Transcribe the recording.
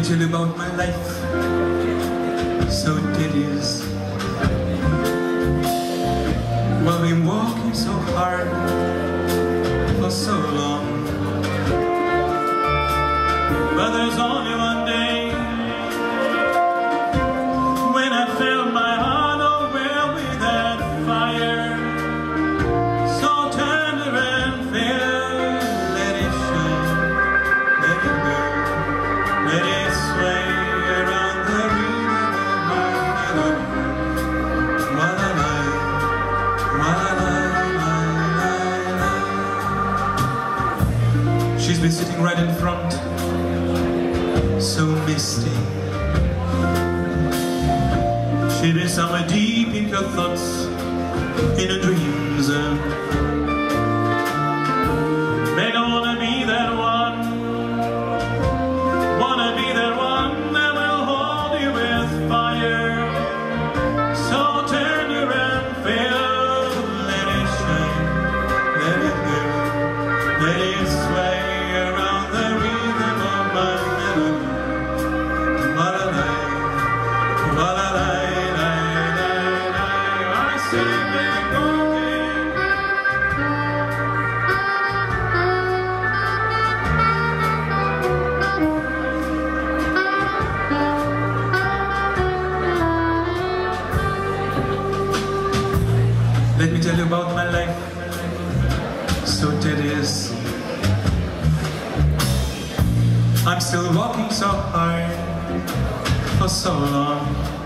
me tell you about my life, so tedious. Well, I've been walking so hard for so long, but there's only one day when I felt my heart overwhelmed with that fire, so tender and fair. Let it shine, let it go, let it sway around the river of my heart. La-la-la-la-la-la-la. She's been sitting right in front, so misty. She'd been somewhere deep in her thoughts, in her dreams. They don't wanna be that one, wanna be that one that will hold you with fire, so tender and fair. Let it shine, let it go, let it sway around the rhythm of my melody. Let me tell you about my life, so tedious. I'm still walking so hard for so long.